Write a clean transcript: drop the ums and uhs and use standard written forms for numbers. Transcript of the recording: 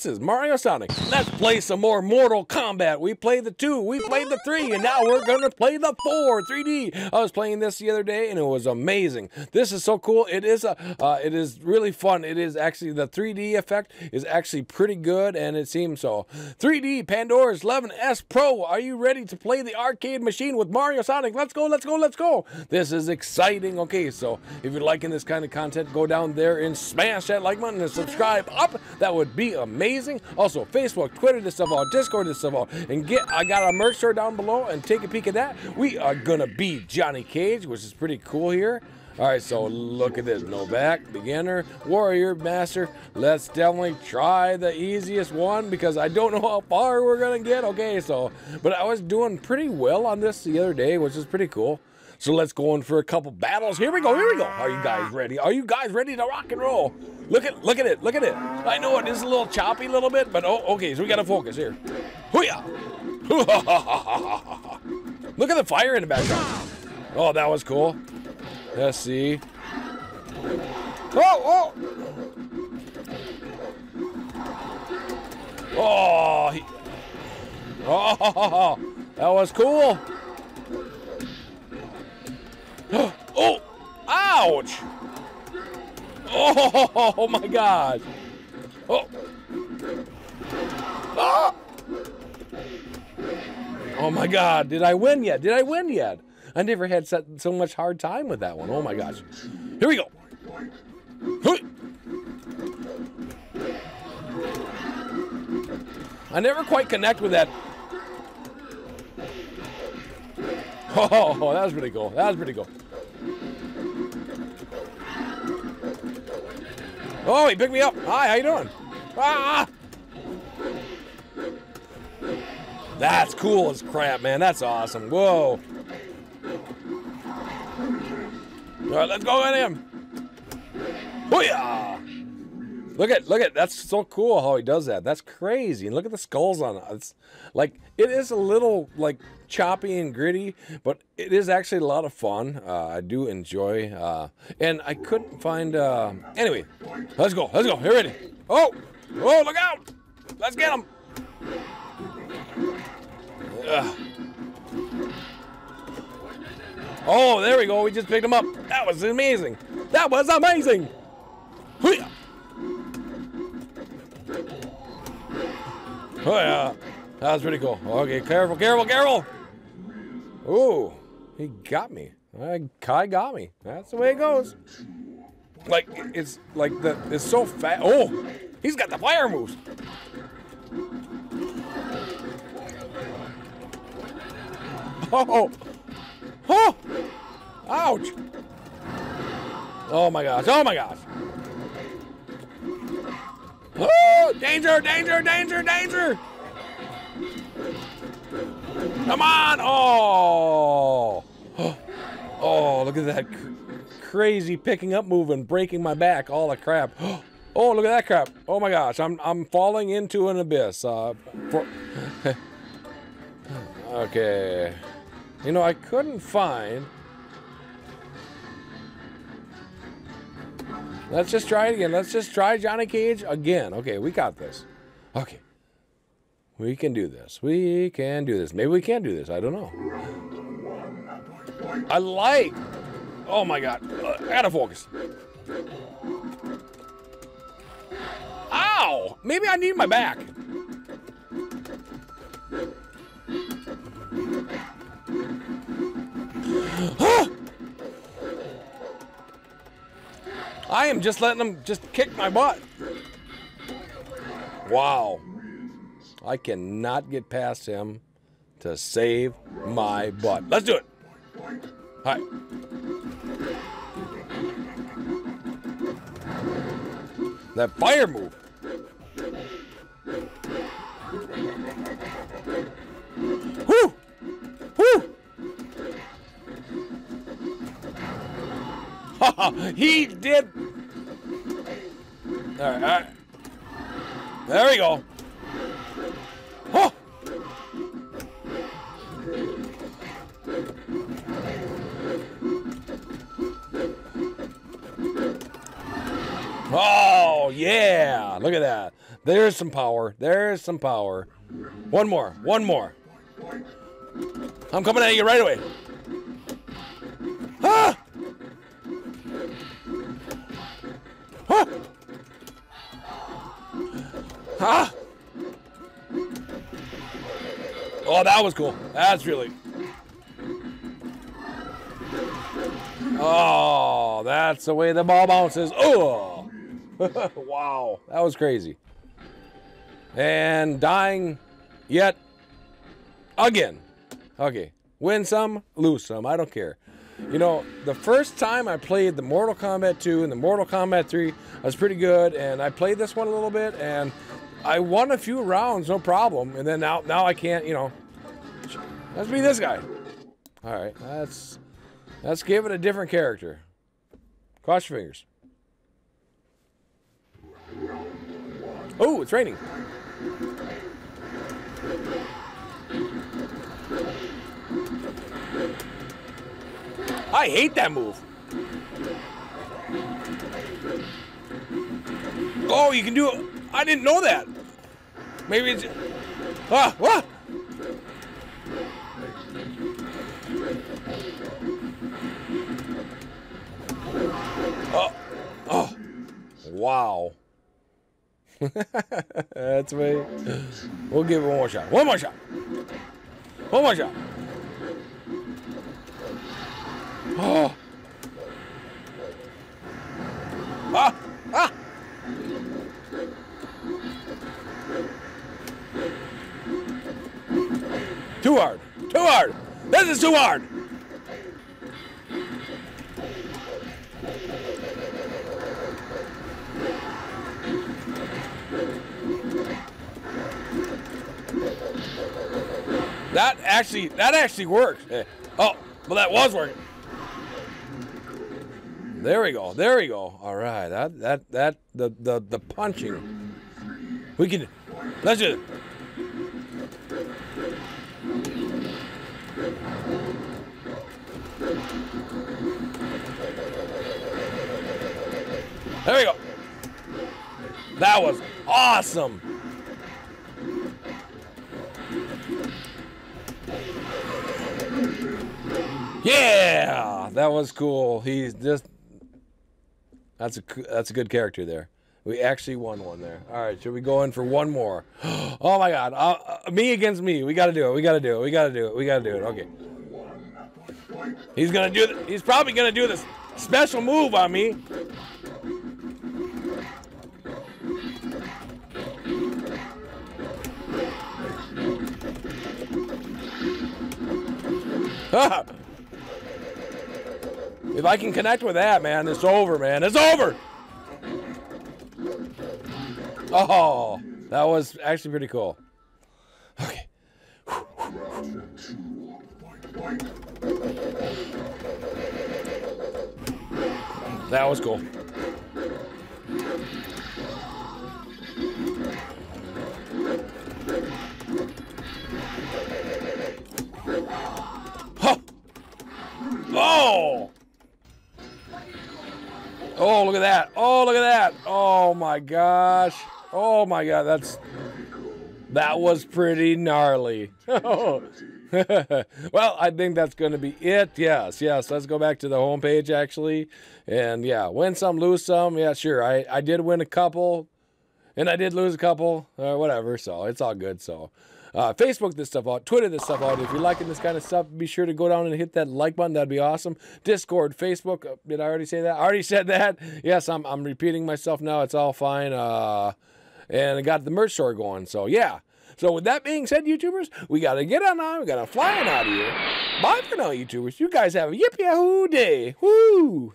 This is Mario Sonic. Let's play some more Mortal Kombat. We played the 2, we played the 3, and now we're gonna play the 4 3D. I was playing this the other day and it was amazing. This is so cool. It is it is really fun. It is actually, the 3D effect is actually pretty good, and it seems so. 3D Pandoras 11S Pro. Are you ready to play the arcade machine with Mario Sonic? Let's go, let's go, let's go. This is exciting. Okay, so if you're liking this kind of content, go down there and smash that like button and subscribe up. That would be amazing. Also, Facebook, Twitter, this stuff all, Discord, this stuff all, and I got a merch store down below, and take a peek at that. We are gonna be Johnny Cage, which is pretty cool here. All right, so look at this. No back, beginner, warrior, master. Let's definitely try the easiest one because I don't know how far we're gonna get. Okay, so, but I was doing pretty well on this the other day, which is pretty cool. So let's go in for a couple battles. Here we go, here we go. Are you guys ready? Are you guys ready to rock and roll? Look at it, look at it. I know it is a little choppy a little bit, but oh, okay, so we gotta focus here. Hoo-yah! Look at the fire in the background. Oh, that was cool. Let's see. Oh, oh! Oh, he... oh, that was cool. Oh! Ouch! Oh my God! Oh! Ah! Oh my God! Did I win yet? Did I win yet? I never had so much hard time with that one. Oh my gosh! Here we go! I never quite connect with that. Oh, that was pretty cool. That was pretty cool. Oh, he picked me up. Hi, how you doing? Ah! That's cool as crap, man. That's awesome. Whoa. All right, let's go at him. Booyah! Look at, that's so cool how he does that. That's crazy. And look at the skulls on it. It's like, it is a little, like, choppy and gritty, but it is actually a lot of fun. I do enjoy, and I couldn't find, anyway, let's go, let's go, here it is. Oh, oh, look out, let's get him. Ugh. Oh, there we go, we just picked him up. That was amazing, that was amazing. Hoo-yah. Oh yeah, that was pretty cool. Okay, careful, careful, careful. Ooh, he got me. Kai got me. That's the way it goes. Like, it's like the, it's so fast. Oh, he's got the fire moves. Oh, oh, ouch. Oh my gosh, oh my gosh. Oh, danger, danger, danger, danger. Come on! Oh! Oh, look at that crazy picking up move and breaking my back. All the crap. Oh, look at that crap. Oh my gosh, I'm falling into an abyss. Okay. You know, I couldn't find... Let's just try it again. Let's just try Johnny Cage again. Okay, we got this. Okay. We can do this. We can do this. Maybe we can't do this. I don't know. I like. Oh my God. I gotta focus. Ow! Maybe I need my back. I am just letting them just kick my butt. Wow. I cannot get past him to save my butt. Let's do it. All right. That fire move. Woo! Woo! He did. All right, all right. There we go. Oh! Oh yeah, look at that. There's some power. There's some power. One more. One more. I'm coming at you right away. Ah! Ah! Ah! Oh, that was cool. That's really... Oh, that's the way the ball bounces. Oh! Wow. That was crazy. And dying yet again. Okay. Win some, lose some. I don't care. You know, the first time I played the Mortal Kombat 2 and the Mortal Kombat 3, I was pretty good, and I played this one a little bit, and I won a few rounds, no problem. And then now I can't, you know. Let's be this guy. All right, let's give it a different character. Cross your fingers. Oh, it's raining. I hate that move. Oh, you can do it. I didn't know that. Maybe it's... Ah, what? Ah. Oh. Oh. Wow. That's way. We'll give it one more shot. One more shot. One more shot. Oh. Ah. Ah. Too hard. Too hard. This is too hard. That actually works. Oh, well, that was working. There we go. There we go. All right. The punching. We can. Let's do it. There we go. That was awesome. Yeah, that was cool. He's just. That's a good character there. We actually won one there. All right, should we go in for one more? Oh my God, me against me. We gotta do it. We gotta do it. We gotta do it. We gotta do it. Okay. He's gonna do it. He's probably gonna do this special move on me. If I can connect with that, man, it's over, man. It's over! Oh, that was actually pretty cool. Okay. That was cool. Oh! Oh! Oh, look at that. Oh, look at that. Oh, my gosh. Oh, my God. That was pretty gnarly. Well, I think that's going to be it. Yes, yes. Let's go back to the homepage, actually. And, yeah, win some, lose some. Yeah, sure. I did win a couple, and I did lose a couple, or whatever. So it's all good. So. Facebook this stuff out, Twitter this stuff out. If you're liking this kind of stuff, be sure to go down and hit that like button. That'd be awesome. Discord, Facebook. Did I already say that? I already said that. Yes, I'm repeating myself now. It's all fine. And I got the merch store going. So, yeah. So, with that being said, YouTubers, we got to get on out. We got to fly on out of here. Bye for now, YouTubers. You guys have a yip-yahoo day. Woo!